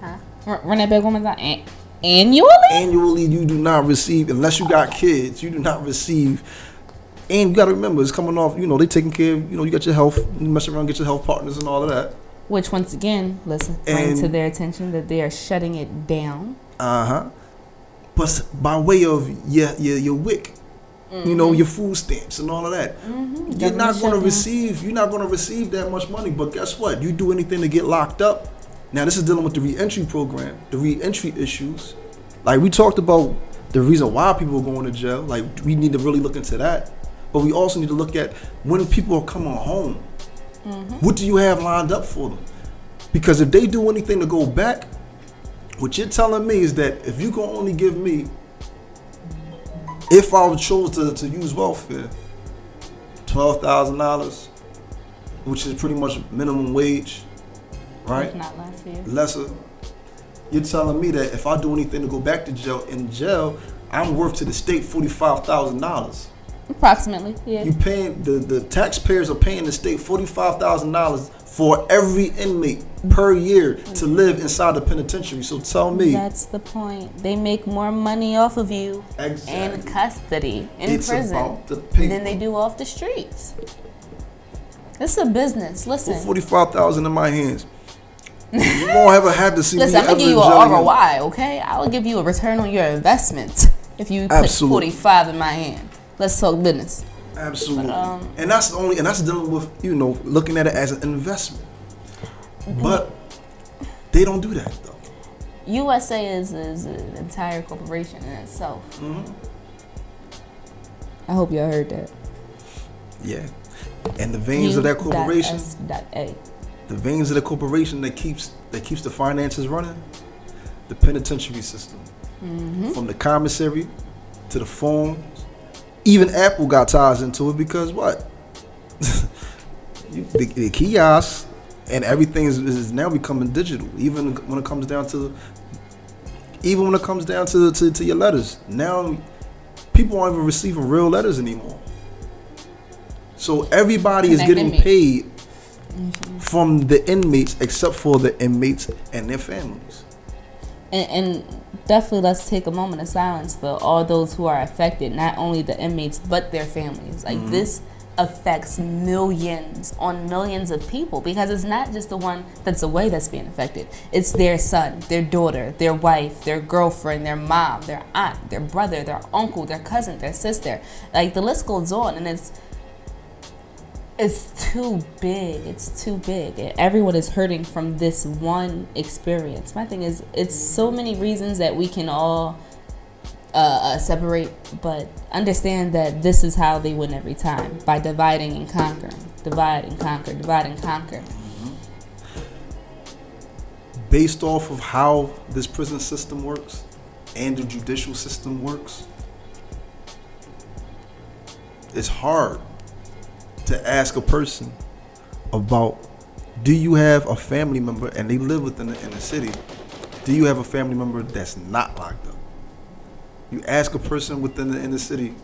Huh? Run that back one more time. Annually? Annually, you do not receive, unless you got kids, you do not receive. And you got to remember, it's coming off, you know, they taking care of, you know, you got your health, you mess around, get your health partners and all of that. Which, once again, listen, bring to their attention that they are shutting it down. Uh-huh. But by way of your, your, your W I C, mm-hmm. you know, your food stamps and all of that. Mm-hmm. You're not going to receive, you're not going to receive that much money. But guess what? You do anything to get locked up. Now, this is dealing with the reentry program, the reentry issues. Like, we talked about the reason why people are going to jail. Like, we need to really look into that. But we also need to look at when people are coming home. Mm-hmm. What do you have lined up for them? Because if they do anything to go back, what you're telling me is that if you can only give me, if I chose to, to use welfare, twelve thousand dollars, which is pretty much minimum wage, right? If not less, yeah. Lesser. You're telling me that if I do anything to go back to jail, in jail, I'm worth to the state forty-five thousand dollars. Approximately, yeah. You paying, the, the taxpayers are paying the state forty-five thousand dollars for every inmate per year to live inside the penitentiary. So tell me. That's the point. They make more money off of you exactly. in custody, in it's prison, about the than they do off the streets. It's a business. Listen. Put forty-five thousand dollars in my hands. You won't ever have to see Listen, me Listen, I'll give you an R O I, okay? I'll give you a return on your investment if you Absolutely. put forty-five in my hand. Let's talk business. Absolutely. But, um, and that's the only, and that's dealing with, you know, looking at it as an investment. But they don't do that, though. U S A is, is an entire corporation in itself. Mm-hmm. I hope y'all heard that. Yeah. And the veins U of that corporation. S A The veins of the corporation that keeps that keeps the finances running, the penitentiary system. Mm-hmm. From the commissary to the phones. Even Apple got ties into it because what? the, the kiosks and everything is, is now becoming digital. Even when it comes down to, even when it comes down to, to, to your letters. Now people aren't even receiving real letters anymore. So everybody Connect is getting inmate. paid mm-hmm. from the inmates except for the inmates and their families. And, and definitely let's take a moment of silence for all those who are affected, not only the inmates, but their families. Like mm-hmm. this affects millions on millions of people because it's not just the one that's away that's being affected. It's their son, their daughter, their wife, their girlfriend, their mom, their aunt, their brother, their uncle, their cousin, their sister. Like the list goes on and it's, it's too big. It's too big. Everyone is hurting from this one experience. My thing is, it's so many reasons that we can all uh, uh, separate, but understand that this is how they win every time, by dividing and conquering. Divide and conquer, divide and conquer. Mm-hmm. Based off of how this prison system works and the judicial system works, it's hard to ask a person about, do you have a family member, and they live within the, in the city, do you have a family member that's not locked up? You ask a person within the inner city,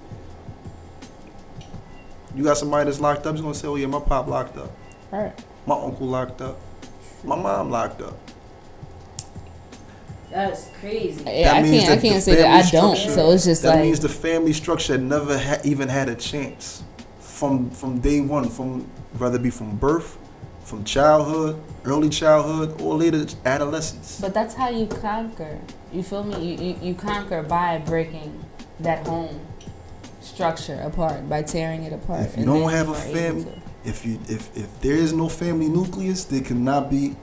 you got somebody that's locked up, he's gonna say, oh yeah, my pop locked up. All right. My uncle locked up. My mom locked up. That's crazy. Yeah, that I means can't, I can't say that I don't, so it's just that like. That means the family structure never ha even had a chance. From from day one, from whether it be from birth, from childhood, early childhood, or later adolescence. But that's how you conquer. You feel me? You, you, you conquer by breaking that home structure apart, by tearing it apart. If you don't have a family, if you if if there is no family nucleus, there cannot be.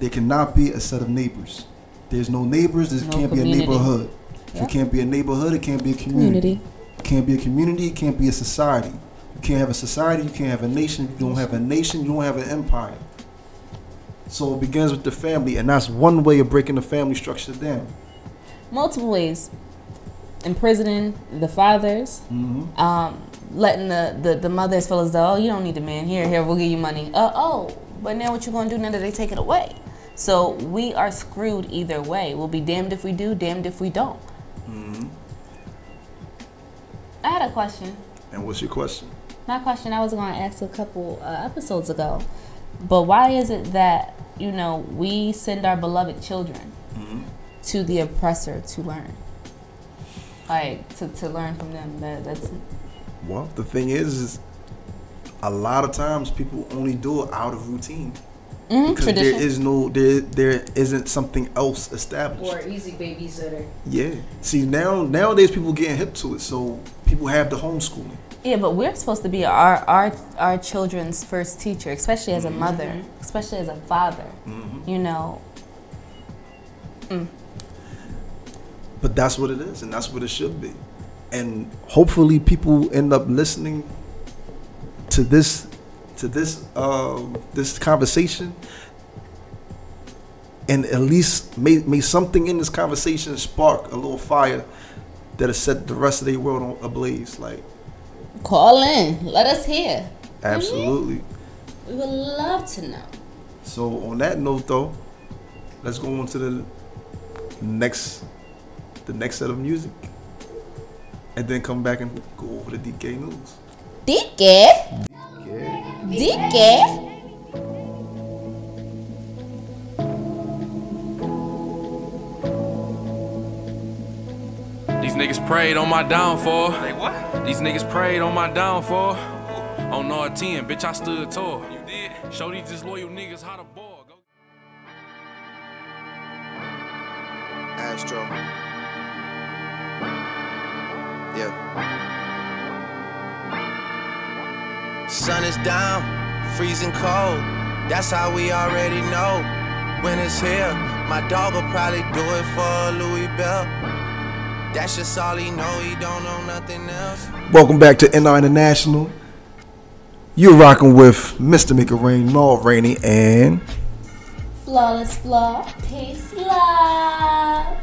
There cannot be a set of neighbors. There's no neighbors. There can't be a neighborhood. If it can't be a neighborhood, it can't be a community. Can't be a community, it can't be a society. You can't have a society, you can't have a nation. You don't have a nation, you don't have an empire. So it begins with the family, and that's one way of breaking the family structure down. Multiple ways. Imprisoning the fathers, mm-hmm. um, letting the, the, the mothers feel as though, oh, you don't need a man, here, here, we'll give you money. Uh, oh, but now what you gonna do now that they take it away? So we are screwed either way. We'll be damned if we do, damned if we don't. Mm-hmm. I had a question. And what's your question? My question I was going to ask a couple uh, episodes ago, but why is it that you know, we send our beloved children mm-hmm. to the oppressor to learn. Like, to, to learn from them. That, that's it. Well, the thing is, is, a lot of times people only do it out of routine. Mm-hmm. Because tradition. there is no, there, there isn't something else established. Or easy babysitter. Yeah. See, now nowadays people getting hip to it, so people have the homeschooling. Yeah, but we're supposed to be our our our children's first teacher, especially as mm-hmm. a mother, especially as a father. Mm-hmm. You know. Mm. But that's what it is, and that's what it should be. And hopefully people end up listening to this to this uh, this conversation, and at least may, may something in this conversation spark a little fire that'll set the rest of their world ablaze. Like, call in, let us hear. Absolutely. Mm-hmm. We would love to know. So on that note though, let's go on to the next the next set of music, and then come back and go over the D K news. D K? D K? D K? These niggas prayed on my downfall. Like what? These niggas prayed on my downfall. On N R ten, bitch, I stood tall. You did? Show these disloyal niggas how to ball. Go. Astro. Yeah. Sun is down, freezing cold. That's how we already know when it's here. My dog will probably do it for Louis Bell. That's just all he know. He don't know nothing else. Welcome back to N R International. You're rocking with Mister Meek Mill, Nald Rainey, and Flawless Flaw. Peace, love.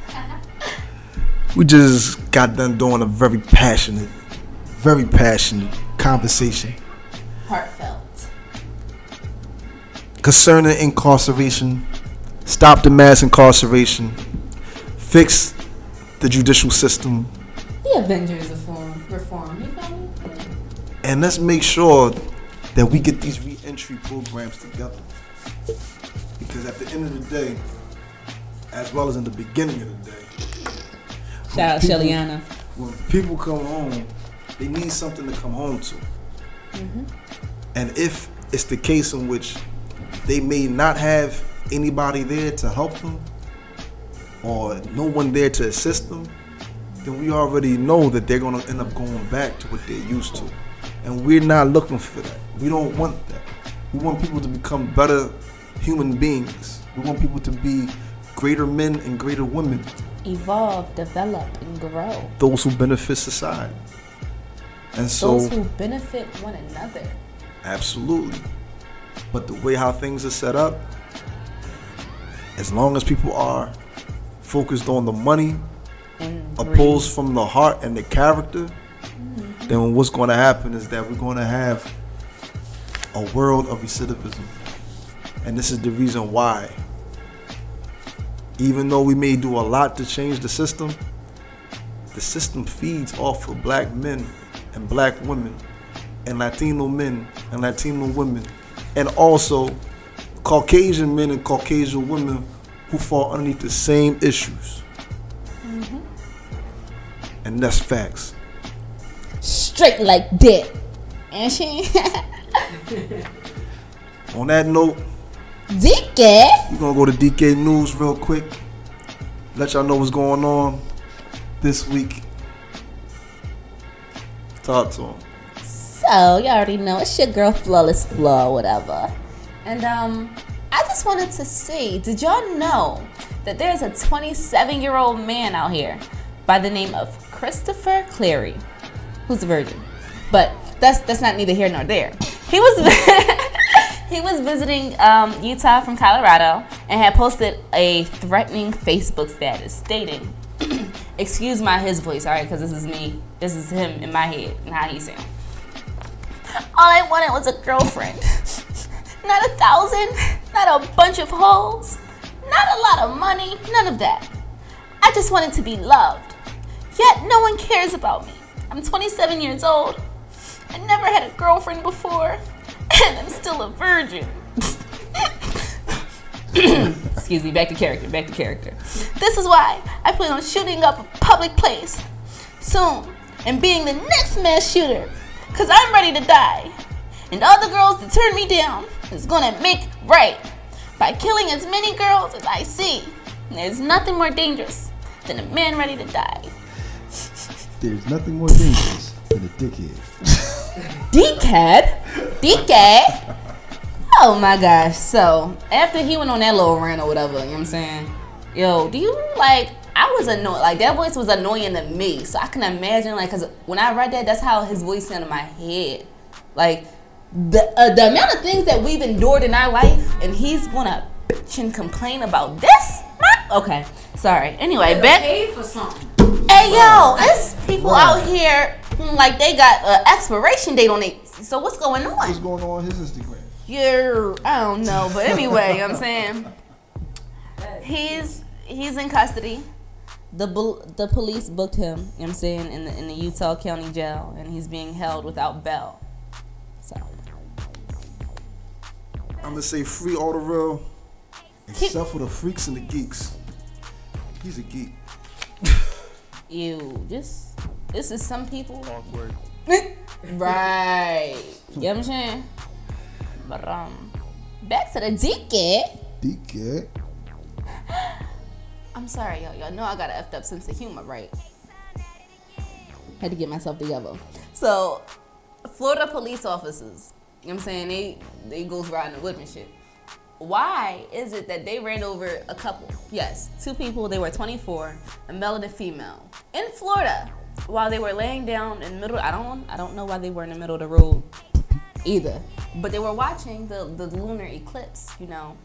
We just got done doing a very passionate, very passionate conversation. Heartfelt. Concerning incarceration, stop the mass incarceration, fix the judicial system. The Avengers reform, reform, you feel me? And let's make sure that we get these re-entry programs together. Because at the end of the day, as well as in the beginning of the day, shout out Sheliana. When people come home, they need something to come home to. Mm-hmm. And if it's the case in which they may not have anybody there to help them or no one there to assist them, then we already know that they're going to end up going back to what they're used to. And we're not looking for that. We don't want that. We want people to become better human beings. We want people to be greater men and greater women. Evolve, develop, and grow. Those who benefit society. And so those who benefit one another. Absolutely. But the way how things are set up, as long as people are focused on the money, and opposed from the heart and the character, mm-hmm. then what's going to happen is that we're going to have a world of recidivism. And this is the reason why. Even though we may do a lot to change the system, the system feeds off of black men and black women and Latino men and Latino women, and also Caucasian men and Caucasian women who fall underneath the same issues. Mm-hmm. And that's facts. Straight like that. And she on that note, D K. We're gonna go to D K news real quick. Let y'all know what's going on this week. Talk to him. So y'all already know it's your girl Flawless Flaw, whatever. And um, I just wanted to see. Did y'all know that there's a twenty-seven-year-old man out here by the name of Christopher Clary, who's a virgin? But that's that's not neither here nor there. He was. He was visiting um, Utah from Colorado and had posted a threatening Facebook status stating, excuse my his voice, all right, because this is me. This is him in my head and how he sound. All I wanted was a girlfriend. Not a thousand, not a bunch of hoes, not a lot of money, none of that. I just wanted to be loved. Yet no one cares about me. I'm twenty-seven years old. I never had a girlfriend before. And I'm still a virgin. Excuse me, back to character, back to character. This is why I plan on shooting up a public place soon and being the next mass shooter, because I'm ready to die. And all the girls that turn me down is going to make right by killing as many girls as I see. And there's nothing more dangerous than a man ready to die. There's nothing more dangerous than a dickhead. Dickhead? Dickhead? Oh my gosh. So after he went on that little rant or whatever, you know what I'm saying? Yo, do you like, I was annoyed. Like that voice was annoying to me. So I can imagine like, cause when I read that, that's how his voice sounded in my head. Like the, uh, the amount of things that we've endured in our life and he's gonna bitch and complain about this? Okay, sorry. Anyway, back. Paid for something. Hey yo, it's people out here like they got an expiration date on it. So what's going on? What's going on on his Instagram? Yeah, I don't know, but anyway, you know what I'm saying? He's he's in custody. The the police booked him, you know what I'm saying, in the in the Utah County Jail, and he's being held without bail. So I'm gonna say free all the real, except for the freaks and the geeks. He's a geek. Ew, just this is some people. Awkward. Right. You know what I'm saying? But um, back to the dickhead. Dickhead. I'm sorry, y'all. Y'all know I got an effed up sense of humor, right? Had to get myself together. So, Florida police officers, you know what I'm saying? They, they goes riding the whip and shit. Why is it that they ran over a couple? Yes, two people. They were twenty-four, a male and a female, in Florida, while they were laying down in the middle. I don't, I don't know why they were in the middle of the road either. But they were watching the, the lunar eclipse, you know,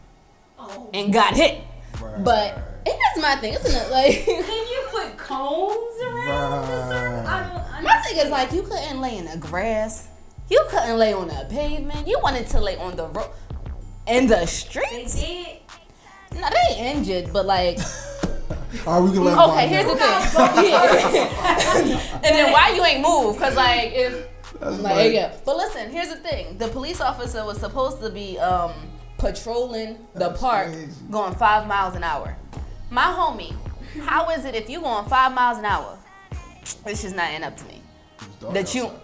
oh, and got hit. Right. But here's my thing, isn't it? Like, can you put cones around right. this earth? I don't understand. My thing is like, you couldn't lay in the grass. You couldn't lay on the pavement. You wanted to lay on the road, in the streets. They did. No, they ain't injured, but like. All right, we can let okay, them here's go. The thing. And then why you ain't move? Cause like if. That's like, right. yeah. But listen, here's the thing. The police officer was supposed to be um, patrolling the That's park crazy. Going five miles an hour. My homie, how is it if you going five miles an hour? It's just not adding up to me. That you, outside.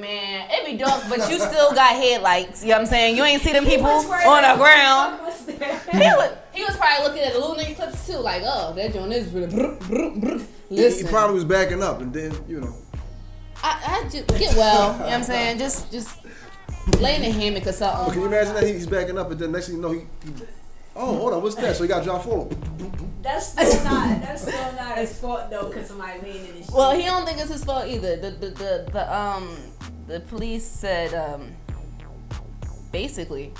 Man, it be dark, but you still got headlights. You know what I'm saying? You ain't see them people on the ground. Was he, was, he was probably looking at the lunar eclipse too, like, oh, that joint is really brr, brr, brr. Listen. He, he probably was backing up and then, you know. I, I just get well, you know what I'm saying? Just just lay in a hammock or something. Well, can you imagine that he's backing up and then next thing you know he, he oh, hold on, what's that? So he got John Ford. That's still not that's still not his fault though, cause somebody leaning in his shit. Well, he don't think it's his fault either. The the the, the um the police said um basically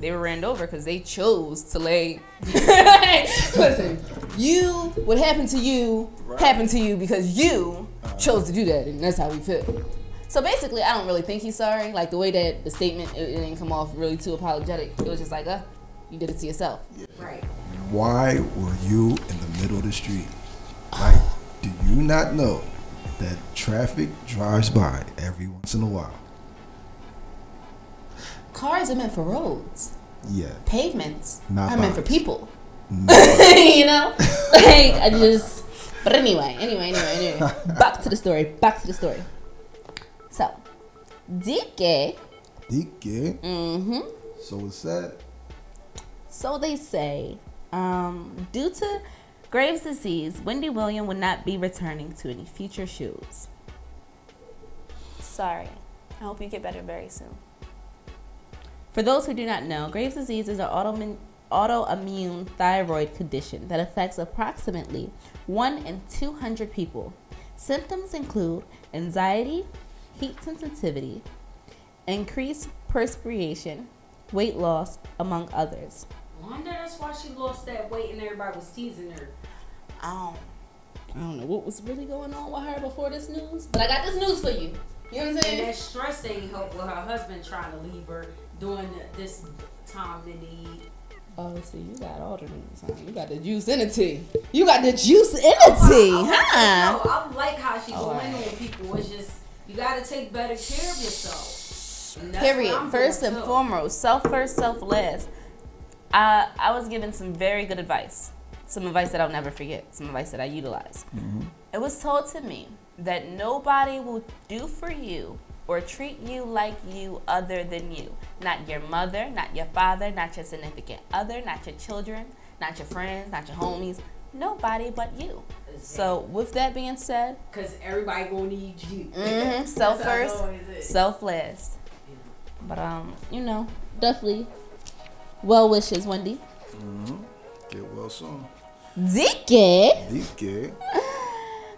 they were ran over because they chose to lay. Listen, you what happened to you right. happened to you because you chose to do that, and that's how we feel. So basically, I don't really think he's sorry. Like the way that the statement, it, it didn't come off really too apologetic. It was just like, uh, you did it to yourself. Yeah. Right. Why were you in the middle of the street? Like, do you not know that traffic drives by every once in a while? Cars are meant for roads. Yeah. Pavements not are meant for people. No. You know? Like, I just... But anyway, anyway, anyway, anyway, back to the story, back to the story. So, D K. D K? Mm-hmm. So what's that? So they say, um, due to Graves' disease, Wendy Williams would not be returning to any future shows. Sorry. I hope you get better very soon. For those who do not know, Graves' disease is an autoimmune autoimmune thyroid condition that affects approximately one in two hundred people. Symptoms include anxiety, heat sensitivity, increased perspiration, weight loss, among others. I wonder that's why she lost that weight and everybody was teasing her. Um, I don't know what was really going on with her before this news, but I got this news for you. You know what I'm saying? And that stress ain't helped with her husband trying to leave her during this time that he... Oh, see, you got all the news, huh? You got the juice in the tea. You got the juice in the tea, oh, I, I, huh? I, I like how she oh, going right. on people. It's just, you got to take better care of yourself. Period. First and foremost, self first, self last. I, I was given some very good advice, some advice that I'll never forget, some advice that I utilize. Mm-hmm. It was told to me that nobody will do for you or treat you like you other than you. Not your mother, not your father, not your significant other, not your children, not your friends, not your homies. Nobody but you. Exactly. So with that being said, because everybody gonna need you. Mm-hmm. Self first, self last. But um, you know, definitely. Well wishes, Wendy. Mm-hmm. Get well soon. Dicky. Dicky.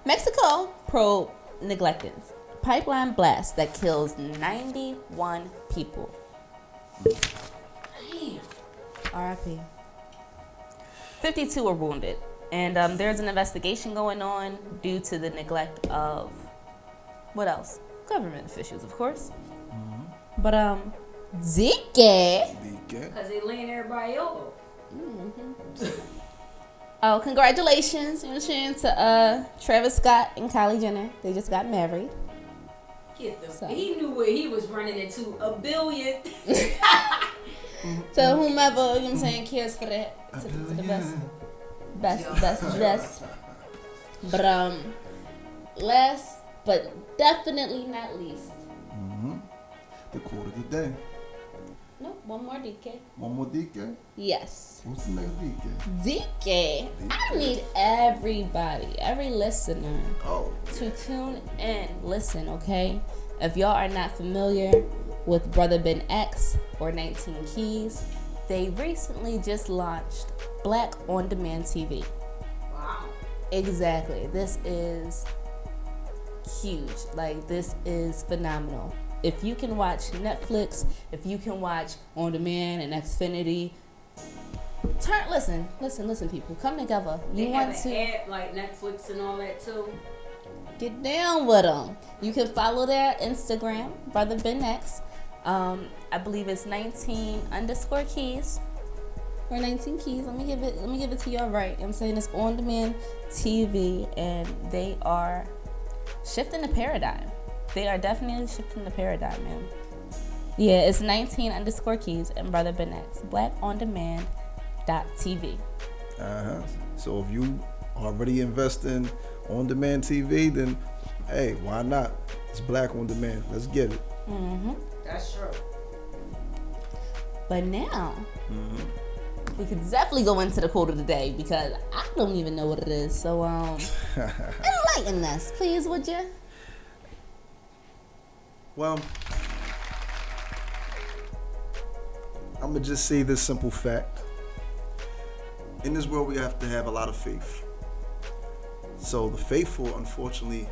Mexico probe neglectance. Pipeline blast that kills ninety-one people. Damn. R I P fifty-two were wounded. And um, there's an investigation going on due to the neglect of, what else? Government officials, of course. Mm-hmm. But, um, Zeke. Because they laying everybody over. Mm-hmm. Oh, congratulations, you know, to uh, Travis Scott and Kylie Jenner. They just got married. Get the, so. He knew what he was running into, a billion. So whomever, you know what I'm saying, cares for that, to, to the best. Best, best, best. But um, last but definitely not least. Mm-hmm. The quote of the day. No, one more D K. One more D K? Yes. What's the next D K? D K. D K. I need everybody, every listener, oh, to tune in. Listen, okay? If y'all are not familiar with Brother Ben X or nineteen Keys, they recently just launched Black On Demand T V. Wow. Exactly. This is huge. Like, this is phenomenal. If you can watch Netflix, if you can watch On Demand and Xfinity, turn, listen, listen, listen, people, come together. You they want to add like Netflix and all that too. Get down with them. You can follow their Instagram, Brother Ben X. Um, I believe it's nineteen underscore keys. Or nineteen keys. Let me give it. Let me give it to y'all right. I'm saying it's On Demand T V, and they are shifting the paradigm. They are definitely shifting the paradigm, man. Yeah, it's nineteen underscore keys and Brother Ben X, black on demand dot T V. Uh-huh. So if you already invest in On Demand T V, then hey, why not? It's Black On Demand. Let's get it. Mm-hmm. That's true. But now, mm-hmm, we could definitely go into the quote of the day because I don't even know what it is. So um, enlighten us, please, would you? Well, I'm gonna just say this simple fact. In this world, we have to have a lot of faith. So the faithful, unfortunately,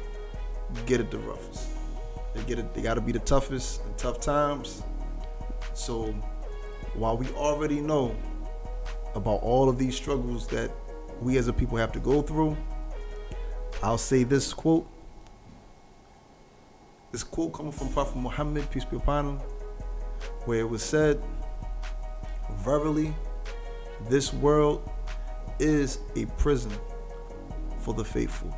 get it the roughest. They get it. They gotta be the toughest in tough times. So while we already know about all of these struggles that we as a people have to go through, I'll say this quote. This quote coming from Prophet Muhammad, peace be upon him, where it was said, "Verily, this world is a prison for the faithful,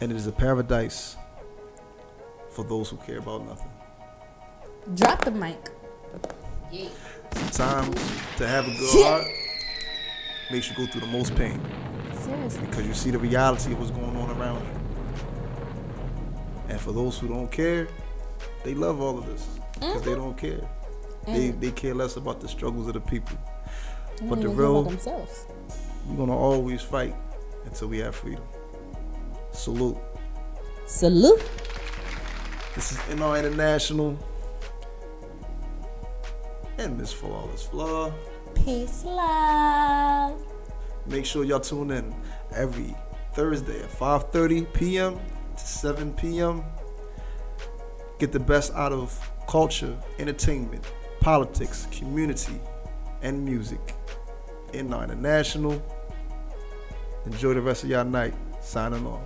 and it is a paradise for those who care about nothing." Drop the mic. Yeah. Sometimes to have a good heart makes you go through the most pain. Seriously. Because you see the reality of what's going on around you. And for those who don't care, they love all of this because mm-hmm. they don't care. Mm. They they care less about the struggles of the people. They but the real, themselves. We're gonna always fight until we have freedom. Salute. Salute. This is N R International and Miss Flawless Flaw. Peace, love. Make sure y'all tune in every Thursday at five thirty P M seven P M Get the best out of culture, entertainment, politics, community, and music. N R International. Enjoy the rest of y'all night. Signing off.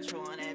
Metro and